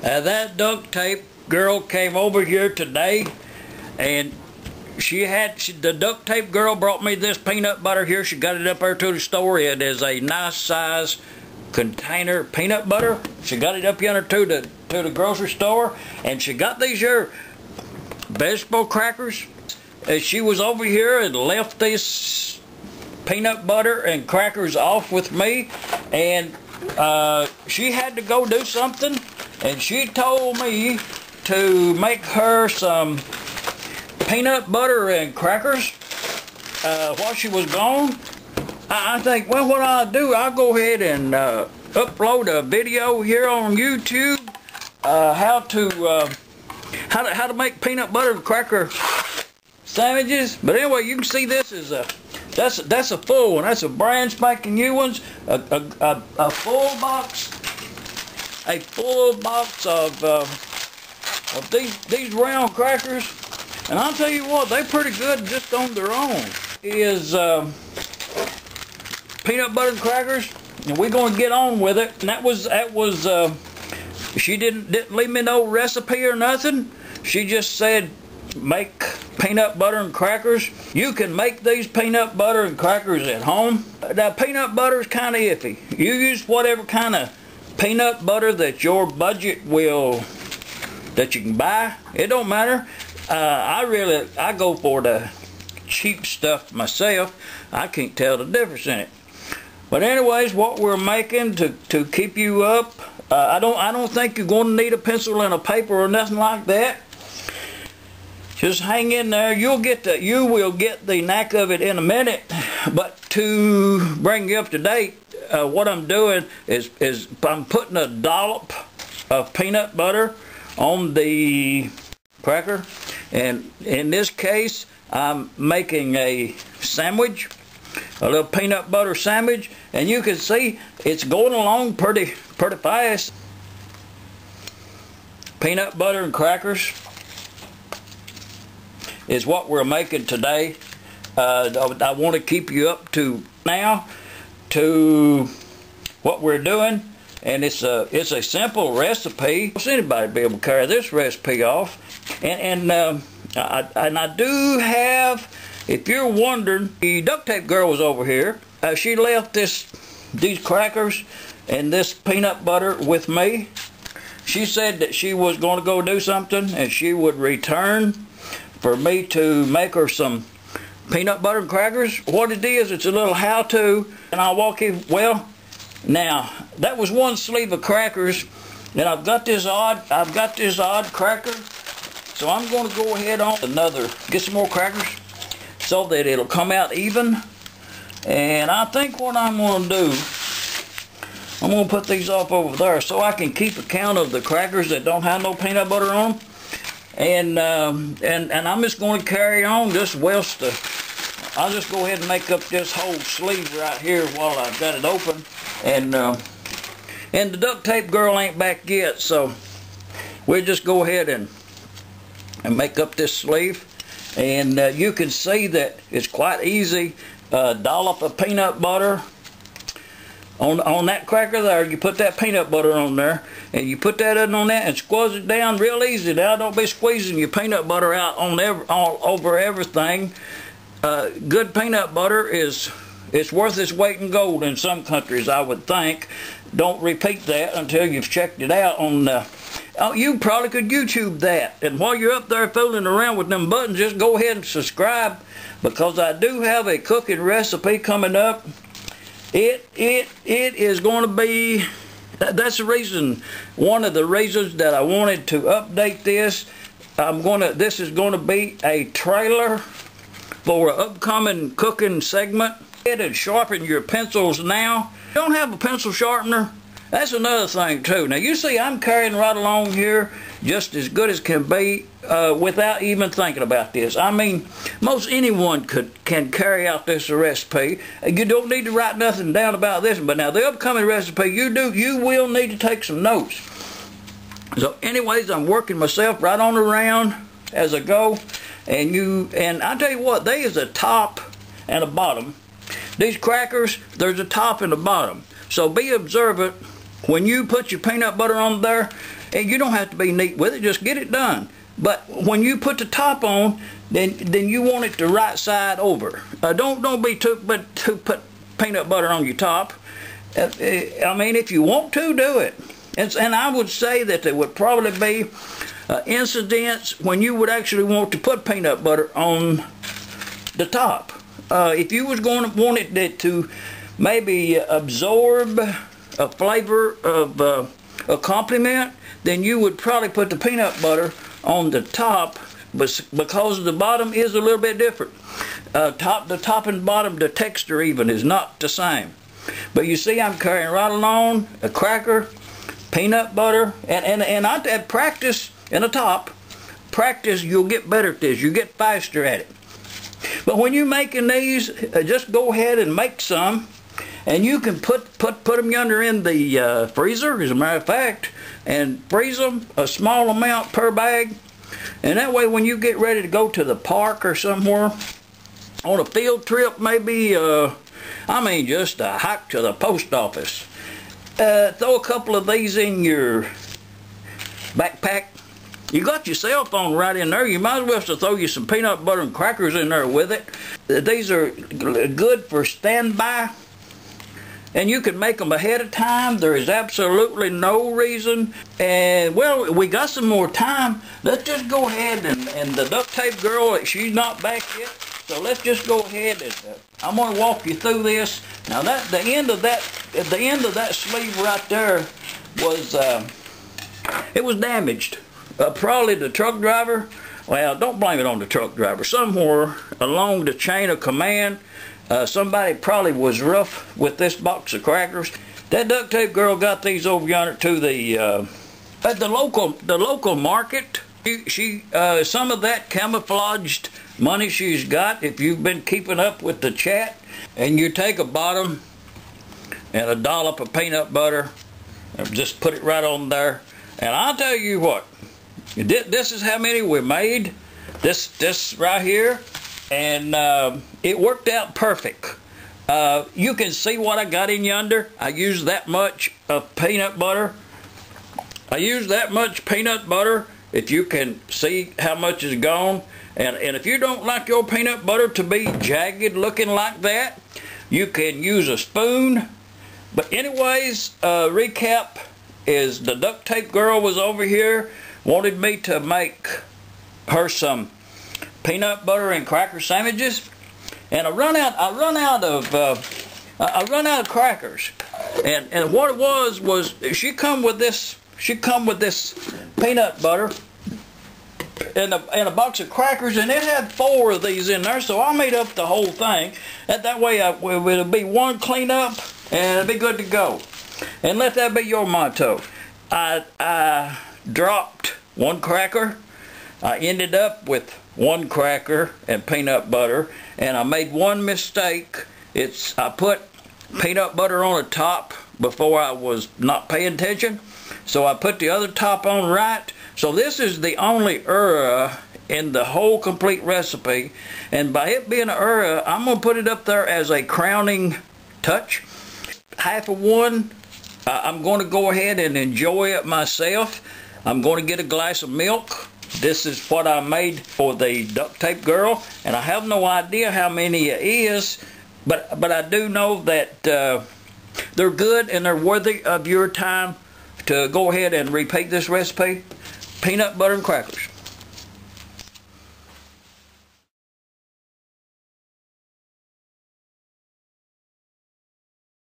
That duct tape girl came over here today, and the duct tape girl brought me this peanut butter here. She got it up there to the store. It is a nice size container peanut butter. She got it up yonder to the grocery store, and she got these here vegetable crackers. And she was over here and left this peanut butter and crackers off with me, and she had to go do something, and she told me to make her some peanut butter and crackers while she was gone. I think, well, what I'll do, I'll go ahead and upload a video here on YouTube how to make peanut butter and cracker sandwiches. But anyway, you can see this is that's a full one. That's a brand spanking new one. A full box. A full box of these round crackers. And I'll tell you what, they're pretty good just on their own. It is peanut butter crackers, and we're gonna get on with it. And that was. She didn't leave me no recipe or nothing. She just said make peanut butter and crackers. You can make these peanut butter and crackers at home. Now peanut butter is kind of iffy. You use whatever kind of peanut butter that your budget will, that you can buy. It don't matter. I go for the cheap stuff myself. I can't tell the difference in it. But anyways, what we're making to keep you up, I don't think you're going to need a pencil and a paper or nothing like that. Just hang in there. You will get the knack of it in a minute. But to bring you up to date, what I'm doing is I'm putting a dollop of peanut butter on the cracker. And in this case, I'm making a sandwich, a little peanut butter sandwich, and you can see it's going along pretty fast. Peanut butter and crackers is what we're making today. I want to keep you up to now to what we're doing, and it's a simple recipe. Does anybody be able to carry this recipe off? And I do have, if you're wondering, the duct tape girl was over here. She left these crackers and this peanut butter with me. She said that she was going to go do something, and she would return for me to make her some peanut butter and crackers. What it is, it's a little how-to, and I'll walk you. Well, now that was one sleeve of crackers, and I've got this odd cracker. So I'm going to go ahead on another, get some more crackers so that it'll come out even. And I think what I'm going to do, I'm going to put these off over there so I can keep account of the crackers that don't have no peanut butter on them. And I'm just going to carry on this I'll just go ahead and make up this whole sleeve right here while I've got it open. And the duct tape girl ain't back yet, so we'll just go ahead and make up this sleeve, and you can see that it's quite easy. Dollop of peanut butter on that cracker there. You put that peanut butter on there, and you put that on that, and squeeze it down real easy. Now don't be squeezing your peanut butter out all over everything. Good peanut butter it's worth its weight in gold in some countries, I would think. Don't repeat that until you've checked it out on the. Oh, you probably could YouTube that. And while you're up there fooling around with them buttons, just go ahead and subscribe, because I do have a cooking recipe coming up. It is going to be, that's the reason, one of the reasons that I wanted to update this. This is going to be a trailer for an upcoming cooking segment. Go ahead and sharpen your pencils now. If you don't have a pencil sharpener, that's another thing too. Now you see I'm carrying right along here just as good as can be without even thinking about this. I mean, most anyone can carry out this recipe. You don't need to write nothing down about this, but now the upcoming recipe you will need to take some notes. So anyways, I'm working myself right on around as I go, and I tell you what, there is a top and a bottom. These crackers, there's a top and a bottom. So be observant When you put your peanut butter on there, and you don't have to be neat with it, just get it done. But when you put the top on, then you want it the right side over. Don't be too put peanut butter on your top. I mean, if you want to, do it. And I would say that there would probably be incidents when you would actually want to put peanut butter on the top. If you was going to want it to maybe absorb a flavor of a compliment, then you would probably put the peanut butter on the top, because the bottom is a little bit different. The top and bottom, the texture even is not the same. But you see, I'm carrying right along a cracker, peanut butter, and I had practice in the top. Practice, you'll get better at this. You get faster at it. But when you're making these, just go ahead and make some, and you can put them yonder in the freezer, as a matter of fact, and freeze them a small amount per bag. And that way, when you get ready to go to the park or somewhere, on a field trip maybe, I mean just a hike to the post office, throw a couple of these in your backpack. You got your cell phone right in there. You might as well just throw you some peanut butter and crackers in there with it. These are good for standby, and you can make them ahead of time. There is absolutely no reason. And well, we got some more time. Let's just go ahead and the duct tape girl, she's not back yet. So let's just go ahead and I'm going to walk you through this. Now that the end of that sleeve right there was it was damaged. Probably the truck driver. Well, don't blame it on the truck driver. Somewhere along the chain of command, somebody probably was rough with this box of crackers. That duct tape girl got these over yonder to the at the local market. She some of that camouflaged money she's got. If you've been keeping up with the chat, and you take a bottom and a dollop of peanut butter, and just put it right on there. And I'll tell you what. This is how many we made, this right here, and it worked out perfect. You can see what I got in yonder. I used that much of peanut butter. I used that much peanut butter, if you can see how much is gone. And if you don't like your peanut butter to be jagged looking like that, you can use a spoon. But anyways, recap is the duct tape girl was over here, wanted me to make her some peanut butter and cracker sandwiches, and I run out of crackers, and what it was she come with this peanut butter and a box of crackers, and it had 4 of these in there, so I made up the whole thing, and that way it'll be one cleanup and it'll be good to go. And let that be your motto. I dropped 1 cracker. I ended up with 1 cracker and peanut butter, and I made 1 mistake. I put peanut butter on the top before I was not paying attention, so I put the other top on right. So this is the only error in the whole complete recipe, and by it being an error, I'm gonna put it up there as a crowning touch. Half of 1. I'm going to go ahead and enjoy it myself. I'm going to get a glass of milk. This is what I made for the duct tape girl, and I have no idea how many it is, but I do know that they're good and they're worthy of your time to go ahead and repeat this recipe. Peanut butter and crackers.